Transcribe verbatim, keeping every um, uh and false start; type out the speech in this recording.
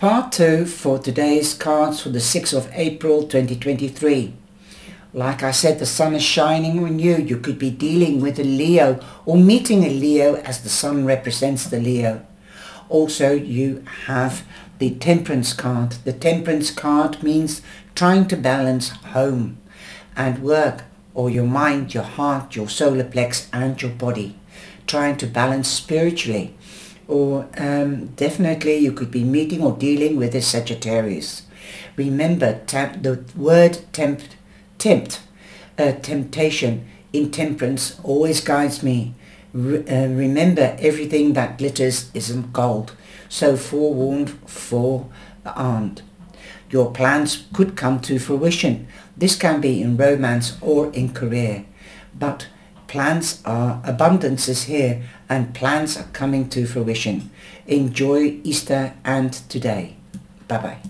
Part two for today's cards for the sixth of April twenty twenty-three. Like I said, the sun is shining on you. You could be dealing with a Leo or meeting a Leo, as the sun represents the Leo. Also, you have the Temperance card. The Temperance card means trying to balance home and work, or your mind, your heart, your solar plexus and your body. Trying to balance spiritually. Or um, definitely you could be meeting or dealing with a Sagittarius. Remember, tap, the word tempt, tempt uh, temptation, intemperance always guides me. Re uh, remember, everything that glitters isn't gold. So forewarned, forearmed. Your plans could come to fruition. This can be in romance or in career. But plans are, abundance is here, and plans are coming to fruition. Enjoy Easter and today. Bye-bye.